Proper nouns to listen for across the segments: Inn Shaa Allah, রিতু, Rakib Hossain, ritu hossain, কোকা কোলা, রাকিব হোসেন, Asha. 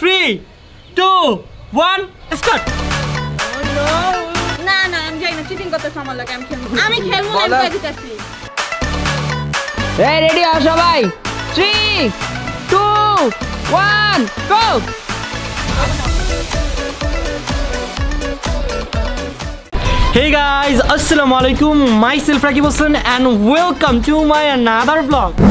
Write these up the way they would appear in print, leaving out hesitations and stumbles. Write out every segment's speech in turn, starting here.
3, 2, 1, start. Oh, no. Nah, nah, I'm going to cheating. Got the someone like I'm killing. I'm killing. Hey, ready, Asha bhai. 3, 2, 1, go. Hey guys, Assalamualaikum. Myself Rakib Hossain and welcome to my another vlog.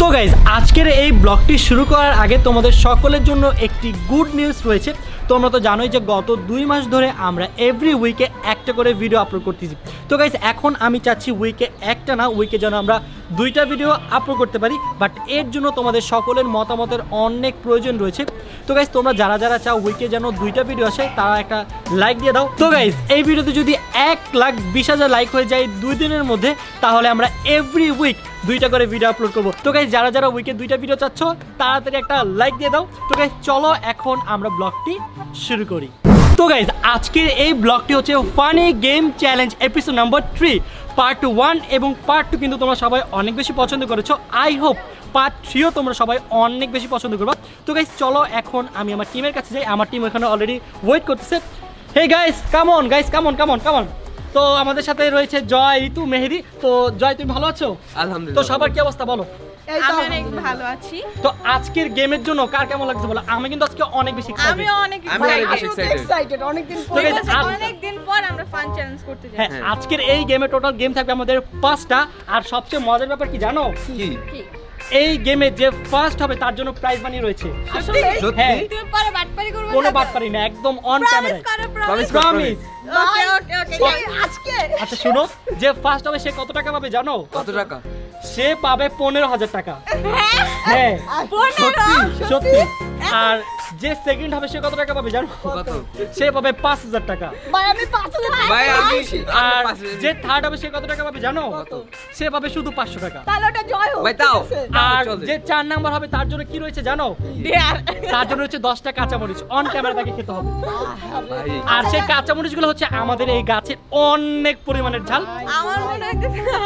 So guys, আজকের এই ব্লগটি শুরু করার আগে তোমাদের সকলের জন্য একটি গুড নিউজ রয়েছে। তোমরা তো জানোই যে গত 2 মাস ধরে আমরা এভরি উইকে একটা করে ভিডিও আপলোড করতেছি। তো গাইস এখন আমি চাচ্ছি উইকে একটা না উইকে যেন আমরা 2টা ভিডিও আপলোড করতে পারি, বাট এর জন্য তোমাদের সকলের মতামতের অনেক প্রয়োজন রয়েছে। তো গাইস তোমরা যারা যারা চাও উইকে যেন 2টা ভিডিও আসে তারা একটা লাইক দিয়ে দাও। তো গাইস এই ভিডিওতে যদি 1,20,000 লাইক হয়ে যায় 2 দিনের মধ্যে, তাহলে আমরা এভরি উইক 2টা করে ভিডিও আপলোড করব। তো গাইস যারা যারা উইকে 2টা ভিডিও চাচ্ছো তাড়াতাড়ি একটা লাইক দিয়ে দাও। তো গাইস চলো এখন আমরা ব্লগটি শুরু করি। তো গাইস আজকের এই ব্লগটি হচ্ছে funny game challenge episode number 3 part 1 এবং পার্ট 2 কিন্তু তোমরা সবাই অনেক বেশি পছন্দ করেছো। আই হোপ পার্ট 3ও তোমরা সবাই অনেক বেশি পছন্দ করবে। তো গাইস চলো এখন আমি আমার টিমের কাছে যাই। আমার টিম এখানে অলরেডি ওয়েট করতেছে। Hey guys come on come on come on. তো আমাদের সাথে রয়েছে জয়, ঋতু, মেহেদি। তো জয় তুমি ভালো আছো? আলহামদুলিল্লাহ। তো সবার কি অবস্থা বলো? আমি অনেক ভালো আছি। তো আজকের গেমের জন্য কার কেমন লাগছে বলো? আমি কিন্তু আজকে অনেক বেশি এক্সাইটেড। আমি অনেক এক্সাইটেড। অনেক দিন পর আমরা ফান চ্যালেঞ্জ করতে যাচ্ছি। হ্যাঁ, আজকের এই গেমে টোটাল গেম থাকবে আমাদের 5টা। আর সবচেয়ে মজার ব্যাপার কি জানো? কি এই গেমে যে ফার্স্ট হবে তার জন্য প্রাইজ মানি রয়েছে। আসলে তুমি পরে বাটপারি করবে না? কোনো বাটপারি না, একদম on camera promise. Okay okay আজকে আচ্ছা শুনো, যে ফার্স্ট হবে সে কত টাকা পাবে জানো? কত টাকা সে পাবে? 15,000 টাকা। হ্যাঁ 15 সত্যি। আর যে সেকেন্ড হবে সে কত টাকা পাবে জানো? কত? সে পাবে 5,000 টাকা। ভাই আমি 5,000 টাকা। ভাই আমি। আর যে থার্ড হবে সে কত টাকা পাবে জানো? কত? সে পাবে শুধু 500 টাকা। তাহলে ওটা জয় হোক। ভাই দাও। আর যে 4 নাম্বার হবে তার জন্য কি রয়েছে জানো? তার জন্য হচ্ছে 10 টাকা কাঁচামরিচ অন ক্যামেরা তাকে খেতে হবে। আর সেই কাঁচামরিচগুলো হচ্ছে আমাদের এই গাছের অনেক পরিমাণের ঝাল। আমার মনে হয়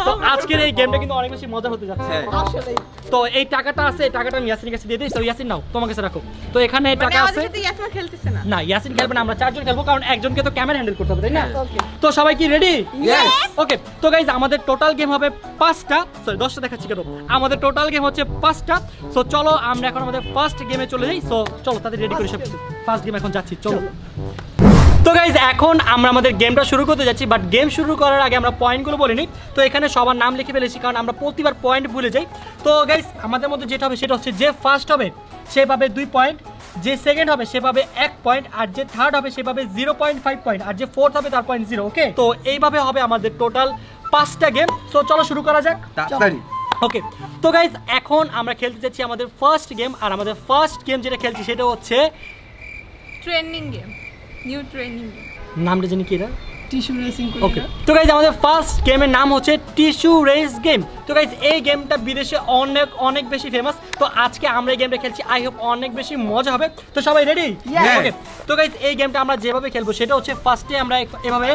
তো আজকের এই গেমটা কিন্তু অনেক বেশি মজা হতে যাচ্ছে। আসলে তো এই টাকাটা আছে, এই টাকাটা আমি ইয়াসিনের কাছে দিয়ে দেই। তো ইয়াসিন নাও, তোমার কাছে রাখো। তো এখানে টাকা আছে। মানে আমাদের ইয়াসিন খেলতেছে না? না, ইয়াসিন খেলবে না, আমরা চারজন খেলবো, কারণ একজনকে তো ক্যামেরা হ্যান্ডেল করতে হবে, তাই না? তো সবাই কি রেডি? यस। ওকে তো গাইস আমাদের টোটাল গেম হবে 5টা, সরি 10টা দেখাচ্ছি কেন, আমাদের টোটাল গেম হচ্ছে 5টা। সো চলো আমরা এখন আমাদের ফার্স্ট গেমে চলে যাই। সো চলো তাড়াতাড়ি রেডি করে সব কিছু, ফার্স্ট গেম এখন যাচ্ছি, চলো। তো গাইস এখন আমরা আমাদের গেমটা শুরু করতে যাচ্ছি, বাট গেম শুরু করার আগে আমরা পয়েন্টগুলো বলে নিই। তো এখানে সবার নাম লিখে ফেলেছি, কারণ আমরা প্রতিবার পয়েন্ট ভুলে যাই। তো গাইস আমাদের মধ্যে যেটা হবে সেটা হচ্ছে যে ফার্স্ট হবে সে পাবে 2 পয়েন্ট, যে সেকেন্ড হবে সে পাবে 1 পয়েন্ট, আর যে থার্ড হবে সে পাবে 0.5 পয়েন্ট, আর যে ফোর্থ হবে তার 0.0। ওকে তো এইভাবে হবে আমাদের টোটাল 5টা গেম। সো চলো শুরু করা যাক। ওকে তো গাইস এখন আমরা খেলতে যাচ্ছি আমাদের ফার্স্ট গেম। আর আমাদের ফার্স্ট গেম যেটা খেলছি সেটা হচ্ছে training game, new training game. নামটা জানি কি? এটা টিস্যু রেসিং। ওকে তো গাইস আমাদের ফার্স্ট গেমের নাম হচ্ছে টিস্যু রেস গেম। তো গাইস এই গেমটা বিদেশে অনেক বেশি ফেমাস। তো আজকে আমরা এই গেমটা খেলছি, আই হোপ অনেক বেশি মজা হবে। তো সবাই রেডি? ওকে তো গাইস এই গেমটা আমরা যেভাবে খেলবো সেটা হচ্ছে ফার্স্টে আমরা এভাবে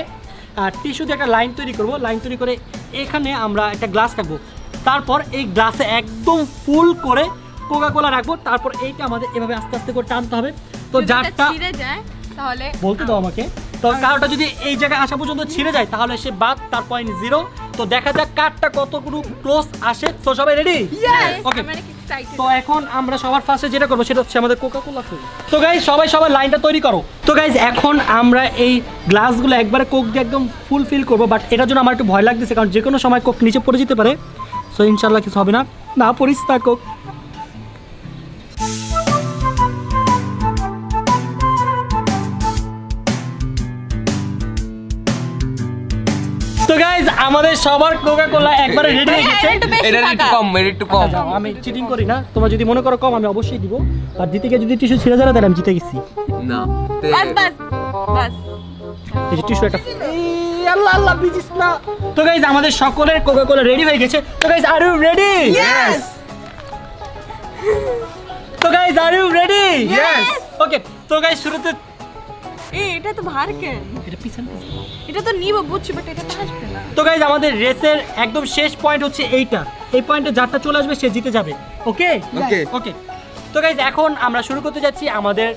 টিস্যু দিয়ে একটা লাইন তৈরি করব। লাইন তৈরি করে এখানে আমরা একটা গ্লাস রাখবো, তারপর এই গ্লাসে একদম ফুল করে কোকা কোলা রাখবো, তারপর এইটা আমাদের এভাবে আস্তে আস্তে করে টানতে হবে। তো যারটা ছিঁড়ে যায় তাহলে বলতে দাও আমাকে। তো কারটা যদি এই জায়গায় আসা পর্যন্ত ছিঁড়ে যায় তাহলে সে বাদ, তার 0.0। তো দেখা যাক কারটা কতটুকু ক্লোজ আসে। তো সবাই রেডি? ওকে তো এখন আমরা সবার ফার্স্টে যেটা করব সেটা হচ্ছে আমাদের কোকা কোলা ফুল। তো গাইস সবাই সবার লাইনটা তৈরি করো। তো গাইস এখন আমরা এই গ্লাসগুলো একবারে কোক দিয়ে একদম ফুল ফিল করব, বাট এটার জন্য আমার একটু ভয় লাগতেছে, কারণ যে কোনো সময় কোক নিচে পড়ে যেতে পারে। সো ইনশাআল্লাহ কিছু হবে না। না পড়িস না কোক। তো গাইস আমাদের সবার কোকা কোলা একবারে রেডি হয়ে গেছে। এটা একটু কম, একটু কম। আমি চিটিং করি না, তোমরা যদি মনে করো কম আমি অবশ্যই দিব। আর জিতে গিয়ে যদি টিস্যু ছিঁড়ে যায় তাহলে আমি জিতে গেছি। না বাস বাস বাস, এই টিস্যু এটা। আল্লাহ আল্লাহ বিজিস না। তো গাইস আমাদের সকলের কোকা কোলা রেডি হয়ে গেছে। তো guys are you ready? Yes. তো guys are you ready? Yes. Okay তো গাইস শুরুতে এটা তো ভার কেন? এটা পিছনে এটা তো নিব বুঝছি, বাট এটা আসবে না। তো গাইস আমাদের রেসের একদম শেষ পয়েন্ট হচ্ছে এইটা। এই পয়েন্টে যারটা চলে আসবে সে জিতে যাবে। ওকে ওকে ওকে তো তো গাইজ এখন আমরা শুরু করতে যাচ্ছি আমাদের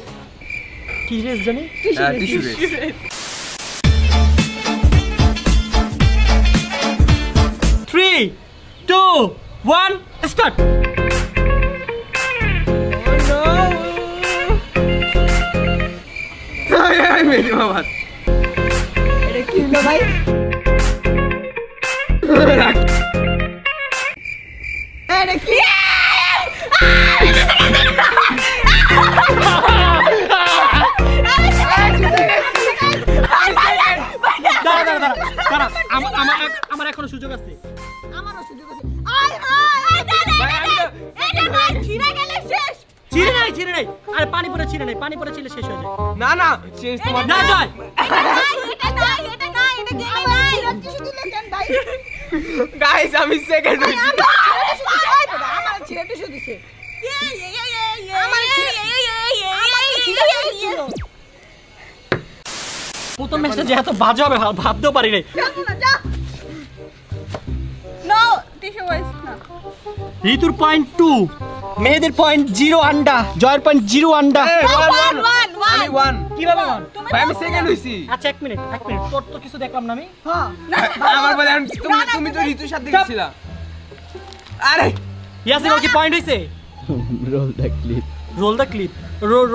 কি রেস জানি টিস্যু রেস 3 2 1 স্টার্ট मेरी बात अरे क्यों ना भाई अरे क्या আমার এখনো সুযোগ আছে আমারও সুযোগ আছে আয় আয় এটা ভাই ছিড়া গেল শেষ চিড়ে নাই আর পানি পড়া চিড়ে নাই পানি পড়া ছিল শেষ হয়ে যায় না না শেষ তোমার না জয় এটা না এটা গেমে নাই কিছু দিলে কেন ভাই গাইস আমি সেকেন্ড হইছি আমার চিড়ে টিস্যু দিছে আমার চিড়ে টিস্যু প্রথম ম্যাচটা যে এত বাজে হবে ভাবতেও পারি নাই নো টিস্যু ওয়াইজ না ঋতুর পয়েন্ট 2 মেয়েদের পয়েন্ট 0 আন্ডা জয়ের পয়েন্ট 0 আন্ডা 1 কিভাবে 1 ভাই আমি সেকেন্ড হইছি আচ্ছা 1 মিনিট তোর তো কিছু দেখলাম না আমি হ্যাঁ আমার বলে তুমি তো ঋতুর সাথে গিয়েছিলা আরে ইয়াসির কি পয়েন্ট হইছে রোল দা ক্লিপ तो गाइस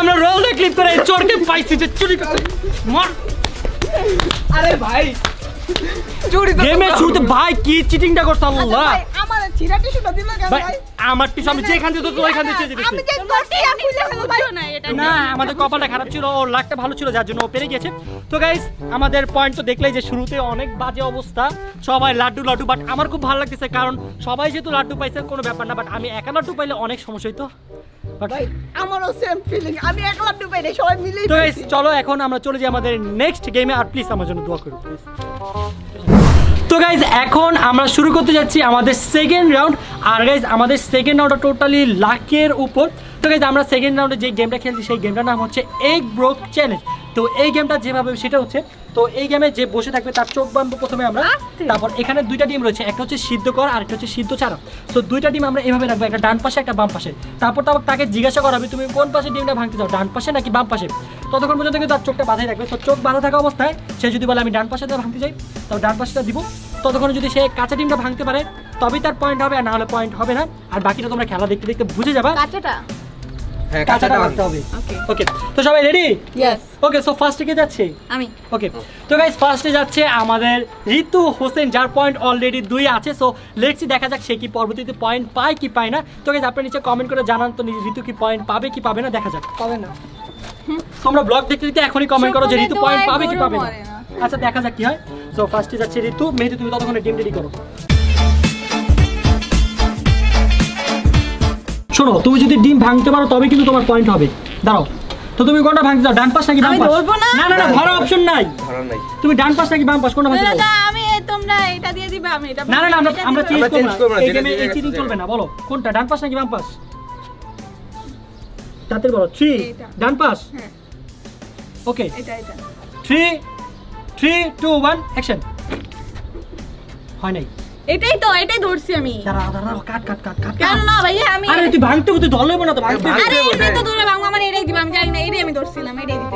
আমরা রোল দা ক্লিপ করে চোরকে পাইছি যে চুরি করে মর আরে ভাই চুরি তো গেমে শুতে ভাই কি চিটিংটা করছ আল্লাহ আমার চিরা টিস্যুটা দিল কেন ভাই আমার টিস্যু আমি যেখান থেকে তো ওইখান থেকে চেয়ে দিছি আমি যে করছি আমি খুলে ভালো না এটা না আমাদের কপালটা খারাপ ছিল ওর লাকটা ভালো ছিল যার জন্য ও পেরে গেছে তো গাইস আমাদের পয়েন্ট তো দেখলেই যে শুরুতে অনেক বাজে অবস্থা সবাই লাড্ডু বাট আমার খুব ভালো লাগতেছে কারণ সবাই যেহেতু লাড্ডু পাইছে কোনো ব্যাপার না বাট আমি একা লাড্ডু পাইলে অনেক সমস্যা হইতো বাট আমারও সেম ফিলিং আমি একা লাড্ডু পাইলে সবাই মিলে তো গাইস চলো এখন আমরা চলে যাই আমাদের নেক্সট গেমে আর প্লিজ আমার জন্য দোয়া করো প্লিজ তো গাইজ এখন আমরা শুরু করতে যাচ্ছি আমাদের সেকেন্ড রাউন্ড আর গাইজ আমাদের সেকেন্ড রাউন্ডটা টোটালি লাকের উপর তো গাইজ আমরা সেকেন্ড রাউন্ডে যে গেমটা খেলছি সেই গেমটার নাম হচ্ছে এগ ব্রোক চ্যালেঞ্জ তো এই গেমটা যেভাবে সেটা হচ্ছে তো এই গেমে যে বসে থাকবে তার চোখ বাঁধবো প্রথমে আমরা তারপর এখানে দুইটা টিম রয়েছে একটা হচ্ছে সিদ্ধ করা আর একটা হচ্ছে সিদ্ধ ছাড়া তো দুইটা টিম আমরা এভাবে রাখবো একটা ডান পাশে একটা বাম পাশে তারপর তাকে জিজ্ঞাসা করাবে তুমি কোন পাশে টিমটা ভাঙতে চাও ডান পাশে নাকি বাম পাশে ততক্ষণ পর্যন্ত কিন্তু তার চোখটা বাঁধাই রাখবে তো চোখ বাঁধা থাকা অবস্থায় সে যদি বলে আমি ডান পাশে ভাঙতে চাই তো ডান পাশেটা দিব ততক্ষণ যদি সে কাঁচা টিমটা ভাঙতে পারে তবেই তার পয়েন্ট হবে আর না হলে পয়েন্ট হবে না আর বাকিটা তোমরা খেলা দেখতে দেখতে বুঝে যাবে কাঁচাটা হ্যাঁ কাঁচাটা ভাঙতে হবে ওকে ওকে তো সবাই রেডি यस ওকে সো ফার্স্টে কে যাচ্ছে আমি ওকে তো গাইস ফার্স্টে যাচ্ছে আমাদের ঋতু হোসেন যার পয়েন্ট অলরেডি 2 আছে সো লেটস সি দেখা যাক সে কি পরবর্তীতে পয়েন্ট পায় কি পায় না তো गाइस আপনারা নিচে কমেন্ট করে জানান তো ঋতু কি পয়েন্ট পাবে কি পাবে না দেখা যাক পাবে না তোমরা ব্লগ দেখতে দেখতে এখনি কমেন্ট করো যে ঋতু পয়েন্ট পাবে কি পাবে না আচ্ছা দেখা যাক কি হয় সো ফার্স্টে যাচ্ছে ঋতু মেহেদি তুমি ততক্ষণে টিম রেডি করো শোনো তুমি যদি ডিম ভাঙতে পারো তবে কিন্তু তোমার পয়েন্ট হবে দাঁড়াও তো তুমি কোনটা ভাঙতে চাও ডান পাশ নাকি বাম পাশ আমি ধরবো না না না ধর অপশন নাই ধরার নাই তুমি ডান পাশ নাকি বাম পাশ কোনটা ভাঙতে চাও দাদা আমি তোমরা এটা দিয়ে দিবে আমি এটা না না আমরা চেঞ্জ করব না এই চিটিং চলবে না বলো কোনটা ডান পাশ নাকি বাম পাশ তাতে বলো 3 ডান পাশ হ্যাঁ ওকে এটা 3 2 1 অ্যাকশন হয় নাই এটাই তো এটাই ধরছি আমি দাঁড়া দাঁড়া কাট কেন না ভাই আমি আরে তুই ভাঙতে তুই ধরলেই না তো ভাঙতে আরে এটা তো ধরে ভাঙো আমার এটাই দিবা আমি জানি না এটাই আমি ধরছিলাম এটাই দিতে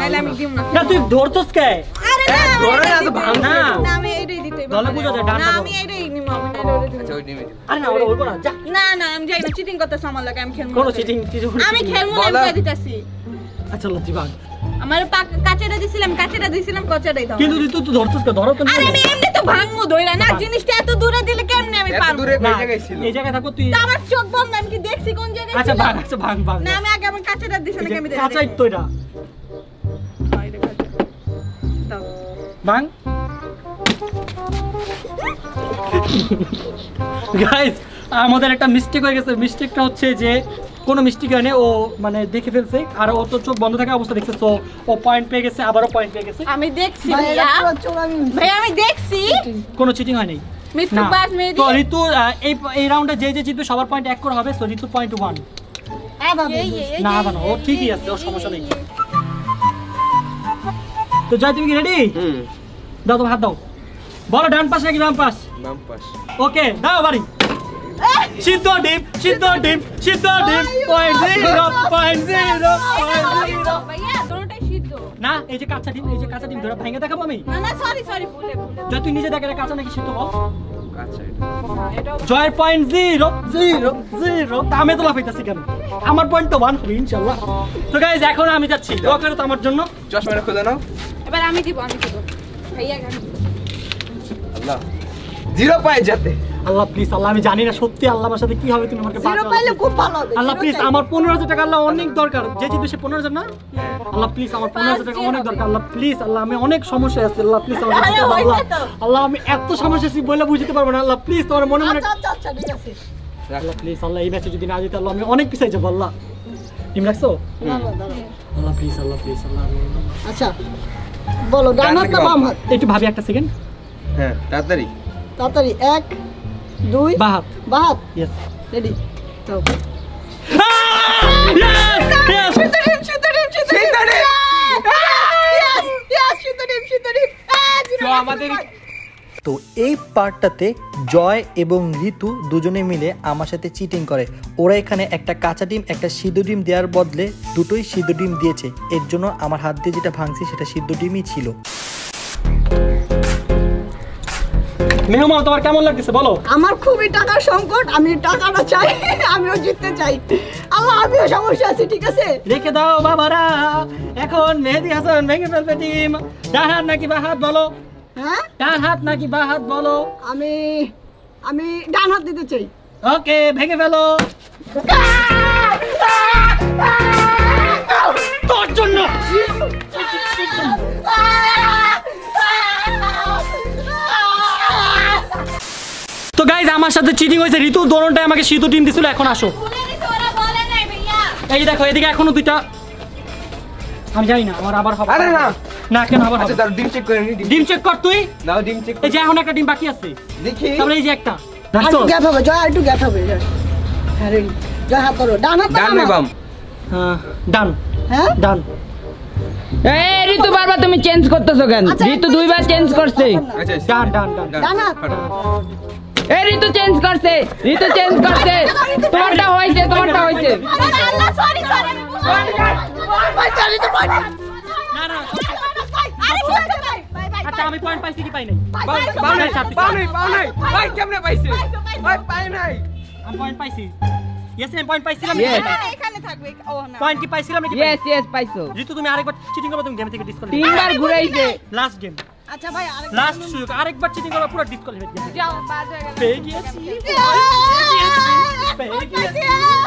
নালে আমি দিম না না তুই ধরছস কে আরে না ধরে না তো ভাঙ না না আমি এটাই দিতে ধরে বুঝা যায় ডান না আমি এটাই নিব আমি না ধরে দিই আচ্ছা ওই নিবি আরে না ওটা বলবো না যা না না আমি যাই না চিটিং করতেছ আমার লাগে আমি খেলবো কোন চিটিং কিছু আমি খেলবো না আমি দিতাছি আচ্ছা লজি ভাগ আমার কাঁচাটা দিছিলাম কাঁচাটাই দাও কিন্তু তুই তো ধরছস কে ধরো তো আরে আমি এমনি তো ভাঙমু ধইরা না জিনিসটা এত দূরে দিলে কেমনে আমি পারবো দূরে কোন জায়গায় ছিল এই জায়গা থাকো তুই আমার চোখ বন্ধ আমি কি দেখছি কোন জায়গায় আচ্ছা ভাগ না আমি আগে আমার কাঁচাটা দিছিলাম আমি কাঁচাই তো এটা বাইরে কাঁচা দাও ভাঙ গাইস আমাদের একটা মিস্টেক হয়ে গেছে মিস্টেকটা হচ্ছে যে কোনো মিস্টেক হয় না ও মানে দেখে ফেলছে আর ও তো চোখ বন্ধ থাকা অবস্থা দেখছে তো ও পয়েন্ট পেয়ে গেছে আবারও পয়েন্ট পেয়ে গেছে আমি দেখছি ভাই আমি দেখছি কোনো চিটিং হয় নাই মিত্রবাদ মেদি তো ঋতু এই রাউন্ডে যে যে জিতবে সবার পয়েন্ট এক করে হবে সো ঋতু পয়েন্ট 1 আ বাবা না বাবা ও ঠিকই আছে ও সমস্যা নেই তো জয় তুমি কি রেডি দাও তো হাত দাও বলো ডান পাশ নাকি বাম পাশ বাম পাশ ওকে দাও বাড়ি সিদ্ধ ডিপ .0 भैया दोनों সিদ্ধ না এই যে কাঁচা ডিম ধরে ভাঙে দেখাবো আমি না না সরি ভুলে যা তুই নিজে দেখে কাঁচা নাকি সিদ্ধ বল কাঁচা এটা জয় .0 আমি তো লাফাইতাছি কেন আমার পয়েন্ট তো 1 হবে ইনশাআল্লাহ তো गाइस এখন আমি যাচ্ছি দোয়া করো তো আমার জন্য চশমাটা খুলে নাও এবার আমি দিব भैया গান আল্লাহ জিরো পায় যেতে আল্লাহ প্লিজ আল্লাহ আমি জানি না সত্যি আল্লাহ আমার সাথে কি হবে তুমি আমাকে জিরো পাইলে খুব ভালো হবে আল্লাহ প্লিজ আমার 15000 টাকা আল্লাহ অনেক দরকার যে জিতবে সে 15000 না আল্লাহ প্লিজ আমার 15000 টাকা অনেক দরকার আল্লাহ প্লিজ আল্লাহ আমি অনেক সমস্যা আছে আল্লাহ প্লিজ আমাকে আল্লাহ আমি এত সমস্যা আছি বলে বুঝতে পারবো না আল্লাহ প্লিজ তোমার মনে আচ্ছা ঠিক আছে আল্লাহ প্লিজ আল্লাহ এই ম্যাচে যদি না জিতে আল্লাহ আমি অনেক পিছাই যাব আল্লাহ টিম রাখছো না আল্লাহ প্লিজ আল্লাহ আচ্ছা বলো ডান হাত না বাম হাত একটু ভাবি একটা সেকেন্ড হ্যাঁ তাড়াতাড়ি 1 2 बाहर यस रेडी तो यस शूट टीम तो আমাদের তো এই পার্টটাতে জয় এবং ঋতু দুজনে মিলে আমার সাথে চিটিং করে ওরা এখানে একটা কাঁচা ডিম একটা সিদ্ধ ডিম দেওয়ার বদলে দুটোই সিদ্ধ ডিম দিয়েছে এর জন্য আমার হাত দিয়ে যেটা ভাঙছে সেটা সিদ্ধ ডিমই ছিল মেহমান তোমার কেমন লাগতেছে বলো আমার খুবই টাকার সংকট আমি টাকাটা চাই আমিও জিততে চাই আল্লাহ আমিও সমস্যা আছে ঠিক আছে রেখে দাও বাবারা এখন মেহেদী হাসান ভেঙে ফেলবে টিম ডান হাত নাকি বাঁ হাত বলো হ্যাঁ ডান হাত নাকি বাঁ হাত বলো আমি ডান হাত দিতে চাই ওকে ভেঙে ফেলো তোর জন্য তো গাইস আমার সাথে চিটিং হয়েছে ঋতু দোনোটাই আমাকে সিদ্ধু ডিম দিছিল এখন আসো ওরা বলে নাই भैया এই দেখো এদিকে এখনো দুইটা আমি জানি না আমার আবার হবে আরে না না কেন আবার আচ্ছা দাও ডিম চেক করে নি ডিম চেক কর তুই দাও ডিম চেক এই যে এখন একটা ডিম বাকি আছে দেখি তাহলে এই যে একটা রাখো গ্যাপ হবে জয় একটু গ্যাপ হবে আরে জয় হাত করো ডান হাত ডান বাম হ্যাঁ ডান হ্যাঁ ডান এই ঋতু বারবার তুমি চেঞ্জ করতেছো কেন ঋতু দুইবার চেঞ্জ করছে আচ্ছা ডান ডান ডান এই ঋতু চেঞ্জ করছে তোমারটা হইছে আরে আল্লাহ সরি আমি ভুল না আরে ভুল ভাই আচ্ছা আমি পয়েন্ট পাইছি কি পাই নাই পাই নাই ভাই কেমনে পাইছে ভাই পাই নাই আমি পয়েন্ট পাইছি यस আমি পয়েন্ট পাইছিলাম এখানে থাকবে ও না পয়েন্ট কি পাইছিলাম নাকি यस পাইছো ঋতু তুমি আরেকবার চিটিং করবে তুমি গেম থেকে ডিসকোয়ালিফাই তিনবার ঘুরাইছে লাস্ট গেম আচ্ছা ভাই আরেকবার লাস্ট সুযোগ আরেকবার চিটিং করো পুরো ডিসকোয়ালিফাই হয়ে যাবে যাও বাদ হয়ে গেল পেয়ে গিয়েছি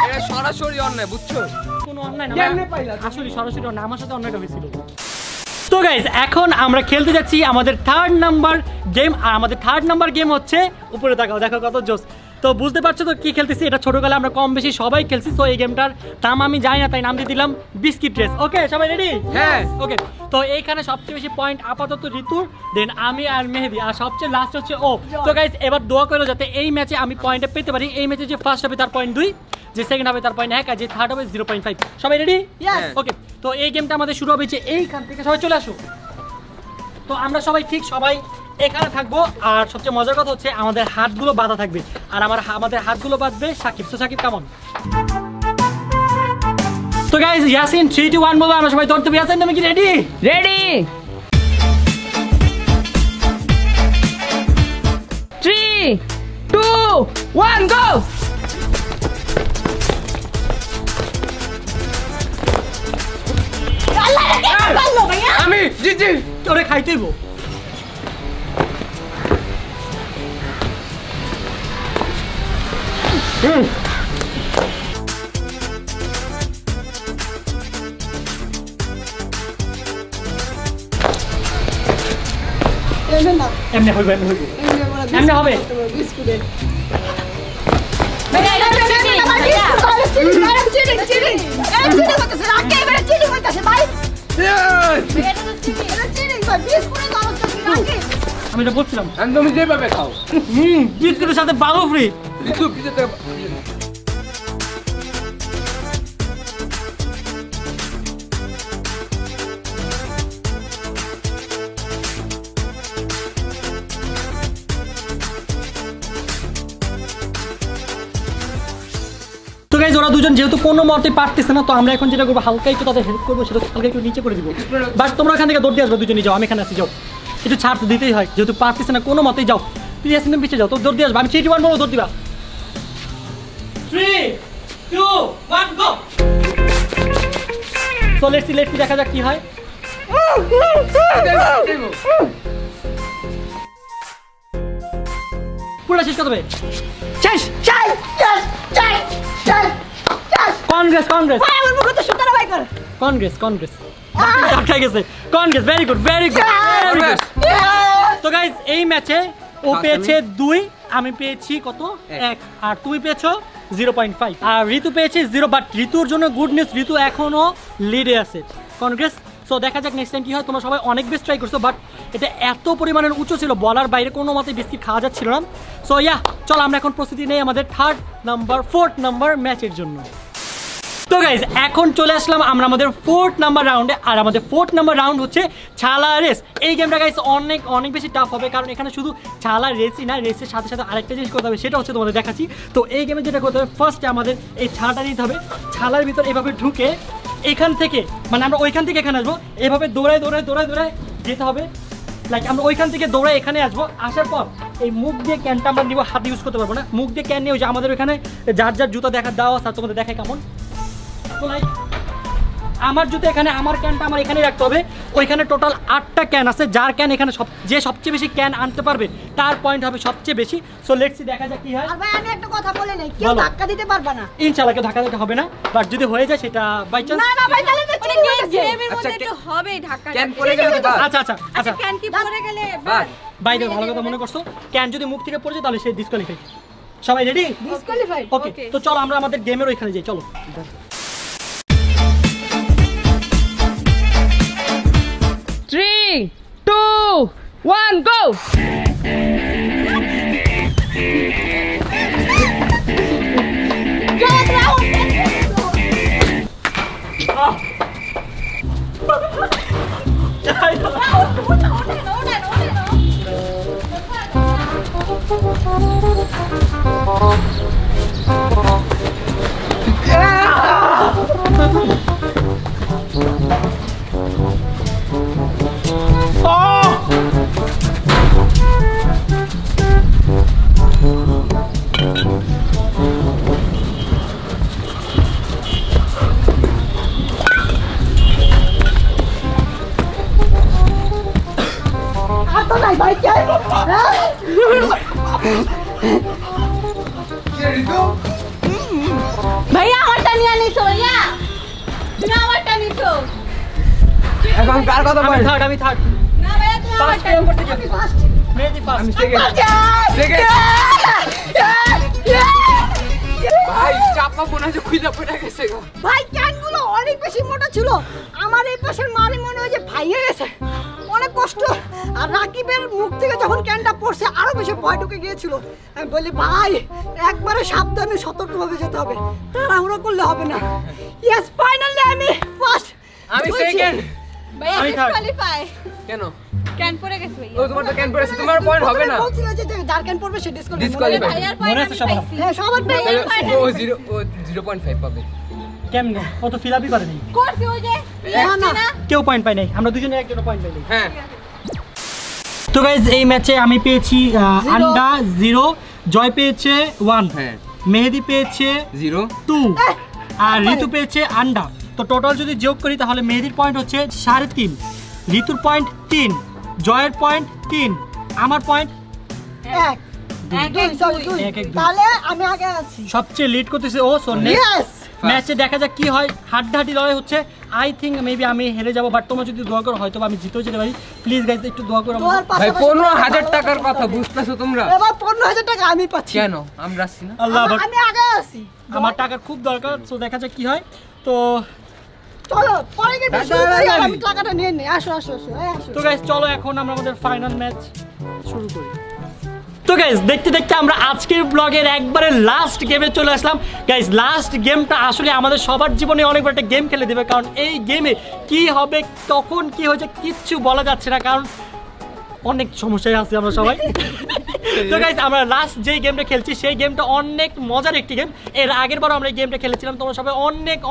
এটা সরাসরি অন্যায় বুঝছো কোনো অন্যায় না কেমনে পাইলা আসলে সরাসরি অন্যায় আমার সাথে অন্যায়টা হয়েছিল তো গাইস এখন আমরা খেলতে যাচ্ছি আমাদের থার্ড নাম্বার গেম আর আমাদের থার্ড নাম্বার গেম হচ্ছে উপরে তাকাও দেখো কত জোস তো বুঝতে পারছো তো কি খেলতেছি এটা ছোটবেলায় আমরা কম বেশি সবাই খেলছি তো এই গেমটার নাম আমি জানি না তাই নাম দিয়ে দিলাম বিস্কিট রেস ওকে সবাই রেডি হ্যাঁ ওকে তো এইখানে সবচেয়ে বেশি পয়েন্ট আপাতত ঋতুর দেন আমি আর মেহেদী আর সবচেয়ে লাস্ট হচ্ছে ও তো গাইস এবার দোয়া করো যাতে এই ম্যাচে আমি পয়েন্টটা পেতে পারি এই ম্যাচে যে ফার্স্ট হবে তার পয়েন্ট 2 যে সেকেন্ড হবে তার পয়েন্ট 1 আর যে থার্ড হবে 0.5 সবাই রেডি ওকে তো এই গেমটা আমাদের শুরু হবে যে এইখান থেকে সবাই চলে আসো তো আমরা সবাই ঠিক সবাই এখানে থাকবো আর সবচেয়ে মজার কথা হচ্ছে আমাদের হাতগুলো বাঁধা থাকবে আর আমাদের হাতগুলো বাঁধবে সাকিব তো সাকিব কেমন তো গাইস ইয়াসিন 3-2-1 বলবো আমরা সবাই দৌড়তে ইয়াসিন তুমি কি রেডি রেডি 3-2-1 গো আমি জিজি তোরে খাইতেইবো আমি এটা বলছিলাম একদম যেভাবে খাও বিস্কুটের সাথে বালু ফ্রি ওরা দুজন যেহেতু কোনো মতে পারতেছে না তো আমরা এখন যেটা করবো হালকা একটু তাদের হেল্প করবো সেটা হালকা একটু নিচে করে দিব বাট তোমরা এখান থেকে দৌড় দিয়ে আসবো দুজনে যাও আমি এখানে আসি যাও একটু ছাড় তো দিতেই হয় যেহেতু পারতেছে না কোনো মতেই যাও তুই আসেন পিছিয়ে যাও তো দৌড় দিয়ে আসবো আমি চিঠি বান বলবো দৌড় দিবা 3, 2, 1 গো তো লেটস দেখা যাক কি হয় পুরো শেষ করতে হবে শেষ শেষ শেষ Congress, Congress. Why am I going to shoot a biker? Congress, Congress. Congress, very good, very good. Very good. So guys, এই ম্যাচে ও পেয়েছে 2, আমি পেয়েছি কত 1, আর তুমি পেয়েছো 0.5, আর ঋতু পেয়েছে 0, বাট ঋতুর জন্য গুড নিউজ ঋতু এখনো লিডে আছে। কংগ্রেস। সো দেখা যাক নেক্সট টাইম কি হয় তোমরা সবাই অনেক বেশ ট্রাই করছো বাট এটা এত পরিমাণের উঁচু ছিল বলার বাইরে কোনো মতে বিস্কিট খাওয়া যাচ্ছিল না। সো ইয়া চল আমরা এখন প্রস্তুতি নেই আমাদের 4th নাম্বার ম্যাচের জন্য। তো গাইজ এখন চলে আসলাম আমরা আমাদের 4th নাম্বার রাউন্ডে আর আমাদের 4th নাম্বার রাউন্ড হচ্ছে ছালা রেস। এই গেমটা গাইজ অনেক বেশি টাফ হবে কারণ এখানে শুধু ছালা রেসই না রেসের সাথে সাথে আরেকটা জিনিস করতে হবে সেটা হচ্ছে তোমাদের দেখাচ্ছি। তো এই গেমে যেটা করতে হবে ফার্স্টে আমাদের এই ছালাটা নিতে হবে ছালার ভিতর এভাবে ঢুকে এখান থেকে মানে আমরা ওইখান থেকে এখানে আসবো এভাবে দৌড়ায় যেতে হবে লাইক আমরা ওইখান থেকে দৌড়ায় এখানে আসবো আসার পর এই মুখ দিয়ে ক্যানটা আমরা নিব হাত ইউজ করতে পারবো না মুখ দিয়ে ক্যান নিয়ে ওই যে আমাদের ওইখানে যার জুতো দেখা দেওয়া আছে তোমাদের দেখায় কেমন আমার জুতো এখানে আমার ক্যানটা আমার এখানে রাখতে হবে ওইখানে টোটাল 8টা ক্যান আছে যার ক্যান এখানে যে সবচেয়ে বেশি ক্যান আনতে পারবে তার পয়েন্ট হবে সবচেয়ে বেশি। সো লেটস সি দেখা যাক কি হয়। আর ভাই আমি একটা কথা বলে নেই কেউ ধাক্কা দিতে পারবে না ইনশাআল্লাহ কেউ ধাক্কা দিতে হবে না বাট যদি হয়ে যায় সেটা বাই চান্স না না ভাই তাহলে এটা গেমের মধ্যে একটু হবে ধাক্কা ক্যান পড়ে গেলে আচ্ছা আচ্ছা আচ্ছা ক্যান কি পড়ে গেলে ভাই ভালো কথা মনে করছো ক্যান যদি মুখ থেকে পড়ে যায় তাহলে সে ডিসকোয়ালিফাই সবাই রেডি ডিসকোয়ালিফাই ওকে তো চলো আমরা আমাদের গেমের ওইখানে যাই চলো One go. অনেক কষ্ট আর রাকিবের মুখ থেকে যখন ক্যানটা পড়ছে আরো বেশি ভয় ঢুকে গিয়েছিল আমি বলি ভাই একবারে সাবধানে সতর্কভাবে যেতে হবে তাড়াহুড়ো করলে হবে না ইয়েস ফাইনালি আমি ফার্স্ট আমি সেকেন্ড ভাই আমি কোয়ালিফাই কেন ক্যান পড়ে গেছে ভাই ও তোমার তো ক্যান পড়েছে তোমার পয়েন্ট হবে না বলছিল যে যার ক্যান পড়বে সে ডিসকোয়ালিফাই মনে আছে সবার হ্যাঁ সবার পয়েন্ট ও 0.5 পাবে কেমনে ও তো ফিলাপই করে নাই করছে ওই যে না না কেউ পয়েন্ট পায় নাই আমরা দুজনে একজনের পয়েন্ট পাই নাই হ্যাঁ তো গাইজ এই ম্যাচে আমি পেয়েছি আন্ডা 0 জয় পেয়েছে 1 হ্যাঁ মেহেদি পেয়েছে 0 2 আর ঋতু পেয়েছে আন্ডা তো টোটাল যদি যোগ করি তাহলে মেহেদির পয়েন্ট হচ্ছে 3.5 ঋতুর পয়েন্ট 3 জয়ের পয়েন্ট 3 আমার পয়েন্ট 1 তাহলে আমি আগে আছি সবচেয়ে লিড করতেছে ও সো নেক্সট ম্যাচে দেখা যাক কি হয় হাড্ডাহাড্ডি লড়াই হচ্ছে আই থিঙ্ক মেবি আমি হেরে যাবো বাট তোমরা যদি দোয়া করো হয়তো আমি জিতেও যেতে পারি প্লিজ গাইজ একটু দোয়া করো ভাই 15,000 টাকার কথা বুঝতেছো তোমরা এবার 15,000 টাকা আমি পাচ্ছি কেন আমরা আসছি না আল্লাহ আমি আগে আসি আমার টাকার খুব দরকার সো দেখা যাক কি হয় তো চলো পরে গিয়ে আমি টাকাটা নিয়ে নেই আসো আসো আসো তো গাইজ চলো এখন আমরা আমাদের ফাইনাল ম্যাচ শুরু করি। তো গাইস দেখতে দেখতে আমরা আজকের ব্লগের একবারে লাস্ট গেমে চলে আসলাম। গাইস লাস্ট গেমটা আসলে আমাদের সবার জীবনে অনেক বড় একটা গেম খেলে দেবে, কারণ এই গেমে কি হবে তখন কি হয়েছে কিচ্ছু বলা যাচ্ছে না, কারণ অনেক সমস্যায় আছি আমরা সবাই। তো গাইস আমরা লাস্ট যেই গেমটা খেলছি সেই গেমটা অনেক মজার একটি গেম। এর আগের বারও আমরা এই গেমটা খেলেছিলাম, তোমরা সবাই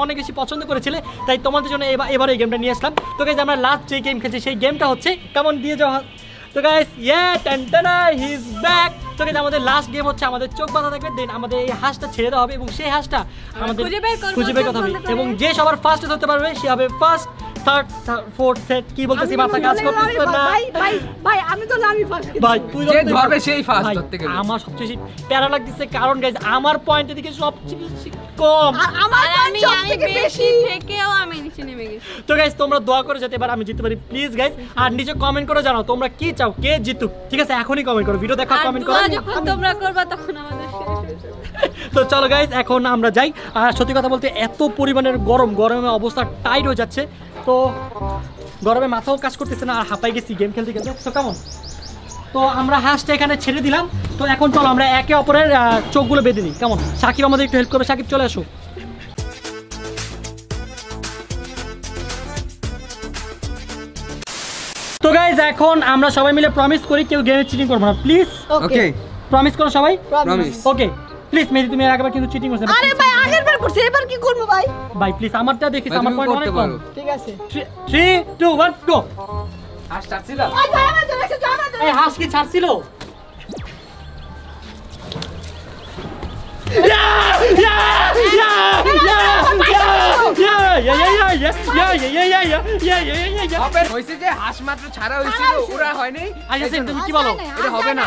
অনেক বেশি পছন্দ করেছিলে, তাই তোমাদের জন্য এবার এই গেমটা নিয়ে আসলাম। তো গাইস আমরা লাস্ট যেই গেম খেলছি সেই গেমটা হচ্ছে কেমন দিয়ে যাওয়া। তো গাইস হি ইজ ব্যাক। তো গাইস আমাদের লাস্ট গেম হচ্ছে আমাদের চোখ বাঁধা থাকবে, দেন আমাদের এই হাঁসটা ছেড়ে দেওয়া হবে এবং সেই হাঁসটা আমাদের খুঁজে বের করতে হবে, এবং যে সবার ফার্স্টে ধরতে পারবে সে হবে ফার্স্ট। আমার সবচেয়ে প্যারা লাগতেছে কারণ গাইস আমার পয়েন্টের দিকে সবচেয়ে বেশি কম। তো গাইস তোমরা দোয়া করে যেতে পারো আমি জিততে পারি প্লিজ গাইস। আর নিচে কমেন্ট করে জানাও তোমরা কি চাও কে জিতুক, ঠিক আছে? এখনই কমেন্ট করো, ভিডিও দেখার কমেন্ট করো, যখন তোমরা করবে তখন আমাদের। তো চলো গাইস এখন আমরা যাই। আর সত্যি কথা বলতে এত পরিমাণের গরমে অবস্থা টাইট হয়ে যাচ্ছে, তো গরমে মাথাও কাজ করতেছে না আর হাঁপাই গেছি গেম খেলতে খেলতে। তো কেমন, তো আমরা হাঁসটা এখানে ছেড়ে দিলাম। তো এখন চলো আমরা একে অপরের চোখগুলো বেঁধে দিই, কেমন? সাকিব আমাদের একটু হেল্প করবে, সাকিব চলে আসো। তো গাইস এখন আমরা সবাই মিলে প্রমিস করি কেউ গেমে চিটিং করবো না, প্লিজ। ওকে প্রমিস করো সবাই, ওকে প্লিজ। মেহেদি তুমি আগেবার কিন্তু চিটিং করছো। আরে ভাই আগেরবার করছি, এবার কি করব ভাই? ভাই প্লিজ আমারটা দেখিস, আমার পয়েন্ট অনেক কম। ঠিক আছে 3 2 1 গো। হাস ছাড়ছিল ভাই, জানা এই হাস কি ছাড়ছিল? ইয়া ইয়া ইয়া ইয়া ইয়া ইয়া ইয়া ইয়া ইয়া ইয়া ইয়া ইয়া ইয়া ইয়া ইয়া। আপের হইছে যে হাস মাত্র ছাড়া হইছিল, ওরা হয় নাই। আচ্ছা তুমি কি বলো এটা হবে না?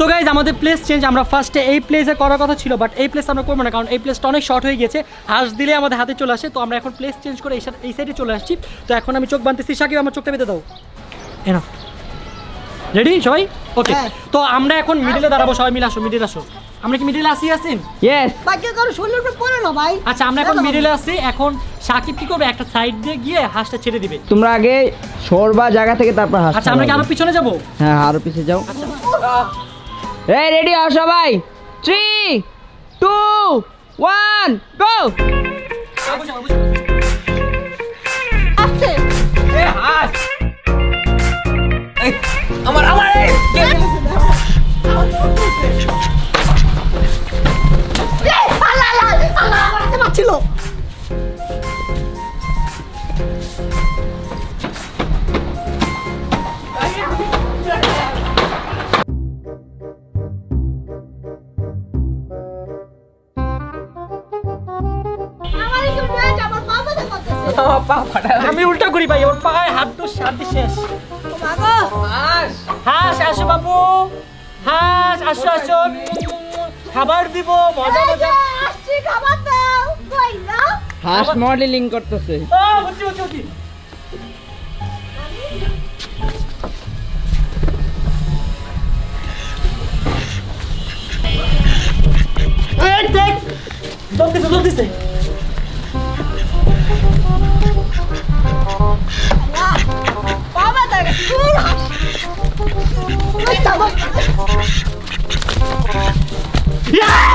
তো গাইজ আমাদের প্লেস চেঞ্জ, আমরা ফার্স্টে এই প্লেসে করার কথা ছিল, বাট এই প্লেস আমরা করবো না কারণ এই প্লেসটা অনেক শর্ট হয়ে গেছে, হাঁস দিলে আমাদের হাতে চলে আসে। তো আমরা এখন প্লেস চেঞ্জ করে এই সাইডে চলে আসছি। তো এখন আমি চোখ বাঁধতেছি, সাকিব আমার চোখটা বেঁধে দাও। এনা রেডি সবাই? ওকে তো আমরা এখন মিডিলে দাঁড়াবো, সবাই মিলে আসো, মিডিলে আসো। আমরা কি মিডিলে আসি? আসেন ভাই। আচ্ছা আমরা এখন মিডিলে আসি। এখন সাকিব কি করবে, একটা সাইড দিয়ে গিয়ে হাঁসটা ছেড়ে দিবে। তোমরা আগে সরবা জায়গা থেকে, তারপর হাঁস। আচ্ছা আমরা কি আরো পিছনে যাবো? হ্যাঁ আরো পিছনে যাও। এই রেডি হও সবাই, 3 2 1 গো। এ হাস আমার এই আলা আলা আমারতে মারছিল। আমি উল্টা করি ভাই, ওর পায়ে হাত তো সাথে শেষ। ও মা গো হাস হাস আসো বাবু, হাস আসো আসো, খাবার দিব মজা মজা। আসছি খাবার দাও কই না, হাস মডেলিং করতেছে। ও বুঝি বুঝি এই দেখ তোকে সুযোগ দিছে।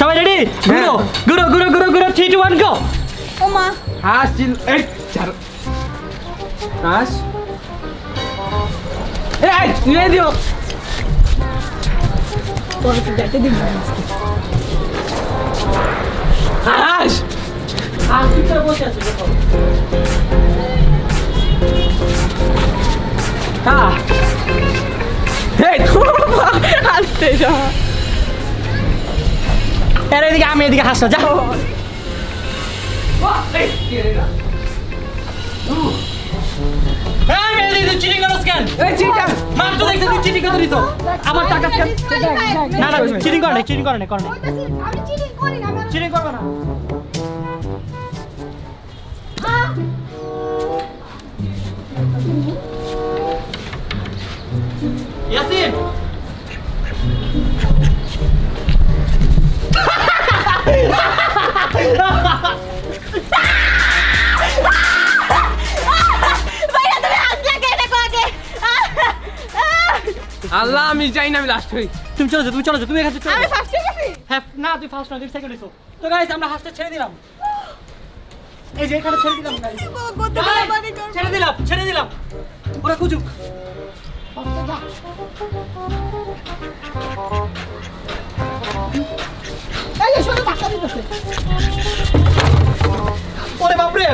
সবাই রেডি? ঘুরো ঘুরো ঘুরো ঘুরো ঘুরো 3 2 1 গো। ও মা হাস চিল এই ছাড়ো হাস। এই নিয়ে দিও তোর তো যেতে দিই না হাস। I Yasin! Bhaiya tumi hasla kene koge. Allah ami jai na ami last hoy. Tumi chalo tumi ekhaste chalo. Ami first gechi. Have na tumi first na tumi second hoyso. So guys amra haste chhere dilam. Ei je ekhane chhere dilam guys. Chhere dilam. Ora kujuk. এই শুনো বাচ্চা দিতেছে ওরে বাপ রে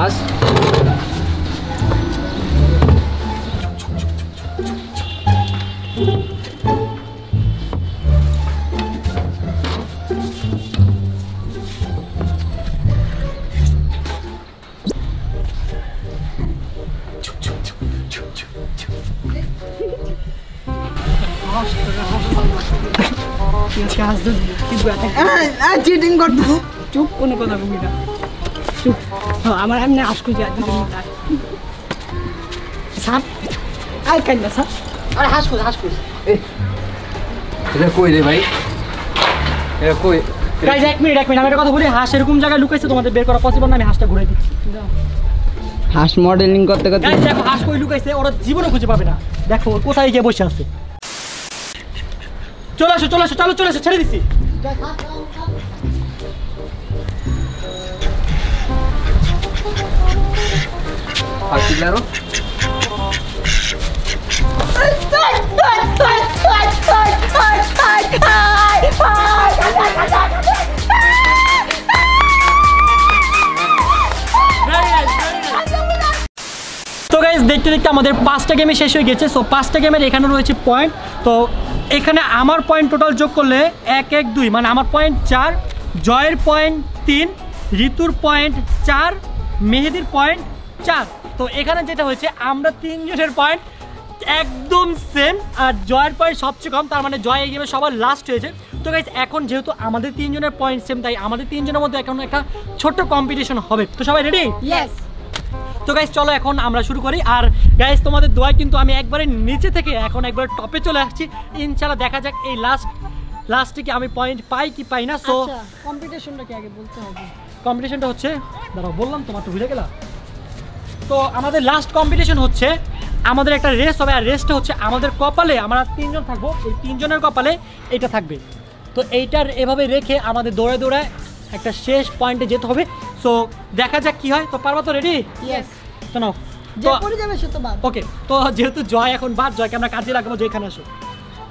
আজ I didn't got to one of the I'm now school. I can't mess up. I have school. I Claro. So guys, দেখতে দেখতে আমাদের 5টা গেম শেষ হয়ে গেছে। সো 5টা গেমের এখানে রয়েছে পয়েন্ট। তো এখানে আমার পয়েন্ট টোটাল যোগ করলে 1 1 2 মানে আমার পয়েন্ট 4, জয়ের পয়েন্ট 3, ঋতুর পয়েন্ট 4, মেহেদির পয়েন্ট 4। তো এখানে যেটা হয়েছে আমরা তিনজনের পয়েন্ট একদম সেম আর জয়ের পয়েন্ট সবচেয়ে কম তার মানে জয় এই গেমে সবার লাস্ট হয়েছে। তো গাইস এখন যেহেতু আমাদের তিনজনের পয়েন্ট সেম তাই আমাদের তিনজনের মধ্যে এখন একটা ছোট কম্পিটিশন হবে। তো সবাই রেডি? ইয়েস। তো গাইস চলো এখন আমরা শুরু করি আর গাইস তোমাদের দোয়ায় কিন্তু আমি একবারে নিচে থেকে এখন একবার টপে চলে আসছি। ইনশাআল্লাহ দেখা যাক এই লাস্টে কি আমি পয়েন্ট পাই কি পাই না। সো কম্পিটিশনটা কি আগে বলতে হবে? কম্পিটিশনটা হচ্ছে দাঁড়াও বললাম তোমার তো ভুলে গেলা। তো আমাদের লাস্ট কম্পিটিশন হচ্ছে আমাদের একটা রেস হবে আর রেসটা হচ্ছে আমাদের কপালে আমরা তিনজন থাকবো এই তিনজনের কপালে এটা থাকবে। তো এইটার এভাবে রেখে আমাদের দৌড়ে দৌড়ে একটা শেষ পয়েন্টে যেতে হবে। সো দেখা যাক কি হয়। তো পারবা তো? রেডি? ইয়েস। তো নাও যে পড়ে যাবে সে তো বাদ। ওকে তো যেহেতু জয় এখন বাদ জয়কে আমরা কাজে লাগাবো যে এখানে আসো।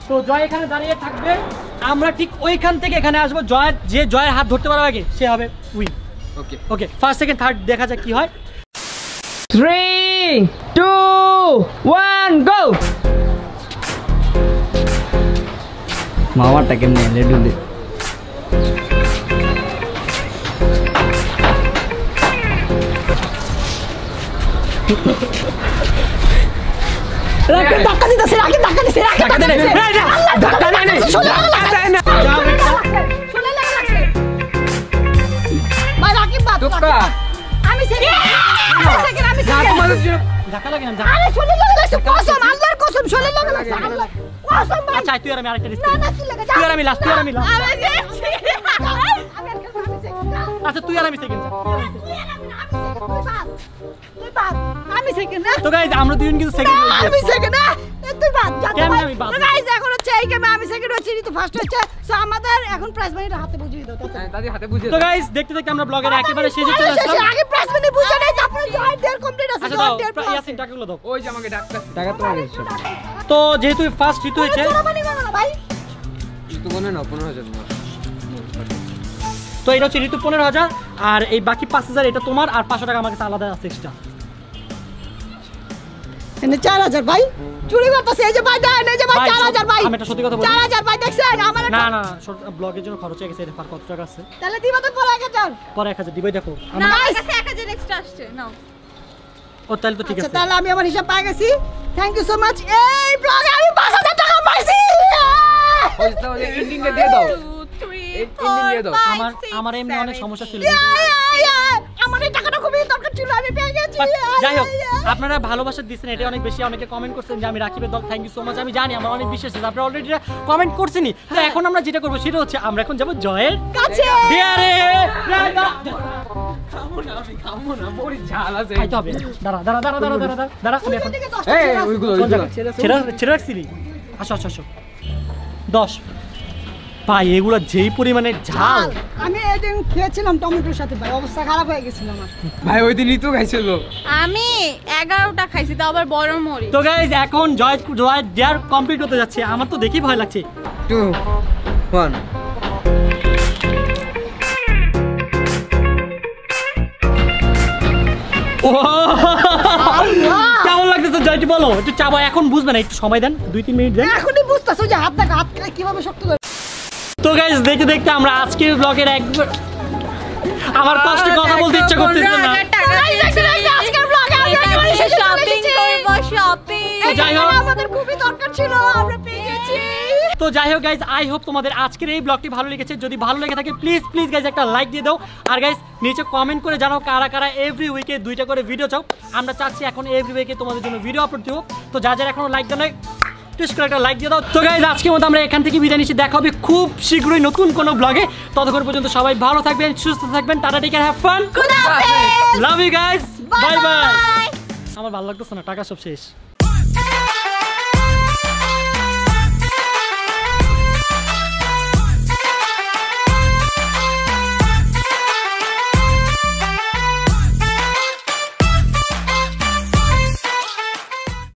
তো জয় এখানে দাঁড়িয়ে থাকবে আমরা ঠিক ওইখান থেকে এখানে আসবো। জয় যে জয়ের হাত ধরতে পারবে আগে সে হবে win. Okay okay first second third দেখা যাক কি হয়। 3, 2, 1, go! Mama, take him now. Let's do this. Rakib ধাক্কা লাগে না আরে চলে লাগা কসম আল্লাহর কসম চলে লাগা আল্লাহ কসম ভাই আচ্ছা তুই আর আমি আরেকটা দিছি না না কি লাগা তুই আর আমি লাস্ট তুই আর আমি লাস্ট আচ্ছা তুই আর আমি সেকেন্ড আমি সেকেন্ড না তো गाइस আমরা দুইজন কিন্তু সেকেন্ড আমি সেকেন্ড না তুই বাদ কেন আমি বাদ गाइस এখন হচ্ছে এই গেমে আমি সেকেন্ড হচ্ছি তো ফার্স্ট হচ্ছে সো আমাদের এখন প্রাইজ মানিটা হাতে বুঝিয়ে দাও দাদি হাতে বুঝিয়ে দাও তো गाइस দেখতে দেখতে আমরা ব্লগের একেবারে শেষে চলে আসলাম আগে প্রাইজ মানি বুঝা নাই আপনারা জয় দের কমপ্লিট আছে জয় দের প্রাইজ ইয়াসিন টাকাগুলো দাও ওই যে আমাকে টাকা তোমাকে তো যেহেতু ফার্স্ট জিত হয়েছে তো এটা হচ্ছে ঋতু 15,000 আর এই বাকি 5,000 এটা তোমার আর 500 টাকা আমার কাছে আলাদা আছে এক্সট্রা। এনে 4,000 ভাই চুরি করতেছে এই যে ভাই দেন এই যে ভাই 4,000 ভাই আমি এটা সত্যি কথা বলি 4,000 ভাই দেখছেন আমার না না ব্লগের জন্য খরচ হয়ে গেছে এটা পার কত টাকা আছে তাহলে দিবা তো পরে 1000 পরে 1000 দিবাই দেখো আমার কাছে 1000 এক্সট্রা আসছে নাও ও তাহলে তো ঠিক আছে আচ্ছা তাহলে আমি আমার হিসাব পেয়ে গেছি থ্যাঙ্ক ইউ সো মাচ এই ব্লগে আমি 5,000 টাকা পাইছি ওই দাও এই ইন্ডিংটা দিয়ে দাও আমার এমনি অনেক সমস্যা ছিল আমার এই টাকাটা খুবই দরকার ছিল আমি পেয়ে গেছি যাই হোক আপনারা ভালোবাসা দিচ্ছেন এটা অনেক বেশি অনেকে কমেন্ট করছেন যে আমি রাকিবের দল থ্যাংক ইউ সো মাচ আমি জানি আমার অনেক বিশ্বাস আছে আপনারা অলরেডি কমেন্ট করছেনই তো এখন আমরা যেটা করব সেটা হচ্ছে আমরা এখন যাব জয়ের কাছে আরে রাজা কামনা বড় ঝাল আছে আইতে হবে দাঁড়া দাঁড়া দাঁড়া দাঁড়া দাঁড়া দাঁড়া এই ওইগুলো ছেড়া ছেড়া রাখছিলি আচ্ছা আচ্ছা আচ্ছা 10 ভাই এগুলা যেই পরিমাণে ঝাল আমি এদিন খেয়েছিলাম টমেটোর সাথে ভাই অবস্থা খারাপ হয়ে গিয়েছিল আমার ভাই ওই দিনই তো খাইছিল আমি 11টা খাইছি তো আবার বড় মরি তো গাইস এখন জয় ডিয়ার কমপ্লিট হতে যাচ্ছে আমার তো দেখি ভয় লাগছে 2 1 কেমন লাগতেছে জয়টি বলো একটু চাবা এখন বুঝবে না একটু সময় দেন 2-3 মিনিট দেন এখনই বুঝতাছো যে হাত দেখা হাত কিভাবে শক্ত তো গাইস দেখতে দেখতে আমরা আজকের ব্লগের একবার আমার কষ্ট কথা বলতে ইচ্ছা করতেছে না আজকের ব্লগে আমরা শপিং করব শপিং আমাদের খুবই দরকার ছিল আমরা পেয়ে গেছি তো যাই হোক গাইস আই হোপ তোমাদের আজকের এই ব্লগটি ভালো লেগেছে যদি ভালো লেগে থাকে প্লিজ প্লিজ গাইস একটা লাইক দিয়ে দাও আর গাইস নিচে কমেন্ট করে জানাও কারা কারা এভরি উইকে 2টা করে ভিডিও চাও আমরা চাচ্ছি এখন এভরি উইকে তোমাদের জন্য ভিডিও আপলোড দিব তো যা যারা এখনো লাইক দেন লাইক দিয়ে দাও তো গাইজ আজকের মতো আমরা এখান থেকে বিদায় নিচ্ছি দেখা হবে খুব শীঘ্রই নতুন কোনো ব্লগে ততক্ষণ পর্যন্ত সবাই ভালো থাকবেন সুস্থ থাকবেন tata take care have fun love you guys bye bye আমার ভালো লাগতেছে না টাকা সব শেষ